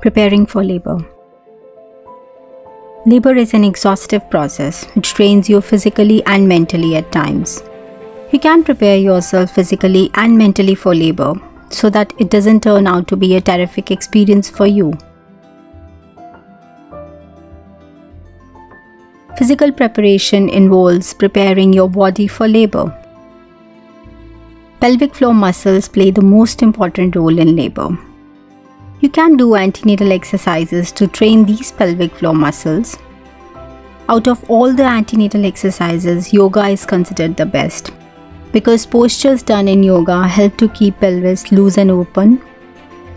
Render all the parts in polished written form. Preparing for labor. Labor is an exhaustive process which drains you physically and mentally at times. You can prepare yourself physically and mentally for labor so that it doesn't turn out to be a terrific experience for you. Physical preparation involves preparing your body for labor. Pelvic floor muscles play the most important role in labor. You can do antenatal exercises to train these pelvic floor muscles. Out of all the antenatal exercises, yoga is considered the best because postures done in yoga help to keep pelvis loose and open,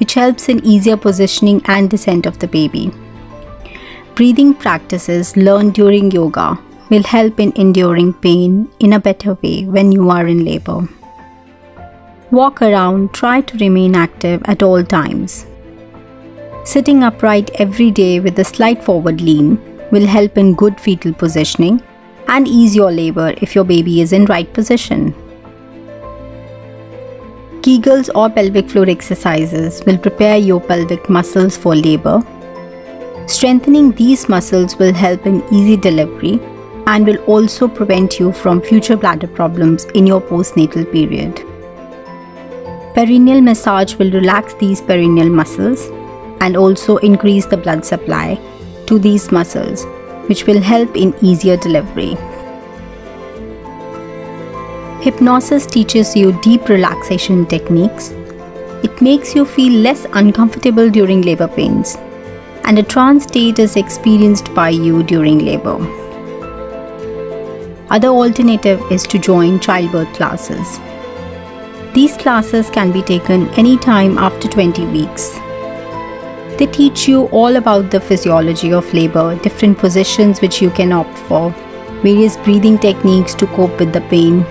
which helps in easier positioning and descent of the baby. Breathing practices learned during yoga will help in enduring pain in a better way when you are in labor. Walk around, try to remain active at all times. Sitting upright every day with a slight forward lean will help in good fetal positioning and ease your labor if your baby is in right position. Kegels or pelvic floor exercises will prepare your pelvic muscles for labor. Strengthening these muscles will help in easy delivery and will also prevent you from future bladder problems in your postnatal period. Perineal massage will relax these perineal muscles and also increase the blood supply to these muscles, which will help in easier delivery. Hypnosis teaches you deep relaxation techniques. It makes you feel less uncomfortable during labor pains, and a trance state is experienced by you during labor. Other alternative is to join childbirth classes. These classes can be taken anytime after 20 weeks. They teach you all about the physiology of labor, different positions which you can opt for, various breathing techniques to cope with the pain.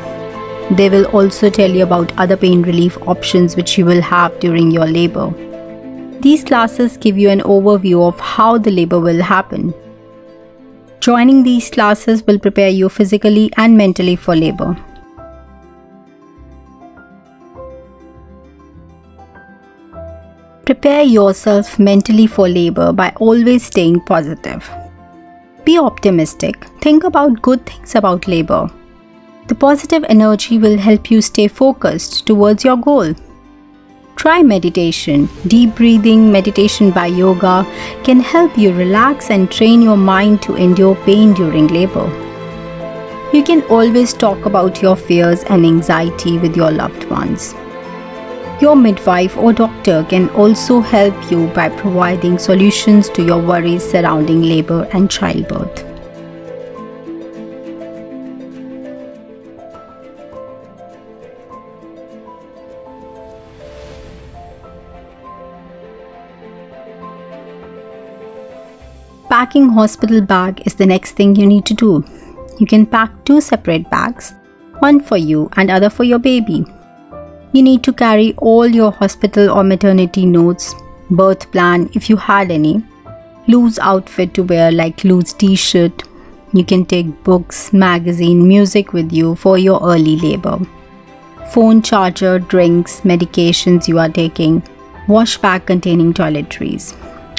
They will also tell you about other pain relief options which you will have during your labor. These classes give you an overview of how the labor will happen. Joining these classes will prepare you physically and mentally for labor. Prepare yourself mentally for labor by always staying positive. Be optimistic. Think about good things about labor. The positive energy will help you stay focused towards your goal. Try meditation. Deep breathing, meditation by yoga can help you relax and train your mind to endure pain during labor. You can always talk about your fears and anxiety with your loved ones. Your midwife or doctor can also help you by providing solutions to your worries surrounding labor and childbirth. Packing hospital bag is the next thing you need to do. You can pack two separate bags, one for you and other for your baby. You need to carry all your hospital or maternity notes, birth plan if you had any, loose outfit to wear like loose t-shirt. You can take books, magazine, music with you for your early labor. Phone charger, drinks, medications you are taking, wash bag containing toiletries.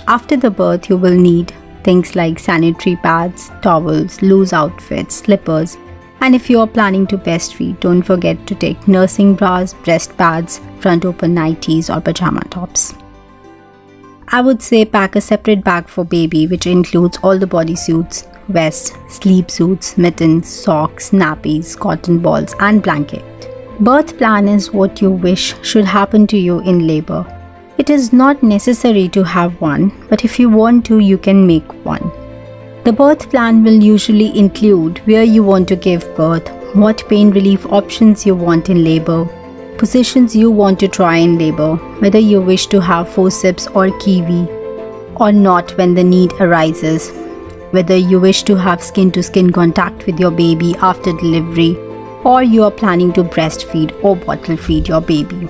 After the birth you will need things like sanitary pads, towels, loose outfits, slippers. And if you are planning to breastfeed, don't forget to take nursing bras, breast pads, front open nighties or pajama tops. I would say pack a separate bag for baby which includes all the bodysuits, vests, sleep suits, mittens, socks, nappies, cotton balls and blanket. Birth plan is what you wish should happen to you in labor. It is not necessary to have one, but if you want to, you can make one. The birth plan will usually include where you want to give birth, what pain relief options you want in labor, positions you want to try in labor, whether you wish to have forceps or kiwi or not when the need arises, whether you wish to have skin-to-skin contact with your baby after delivery, or you are planning to breastfeed or bottle feed your baby.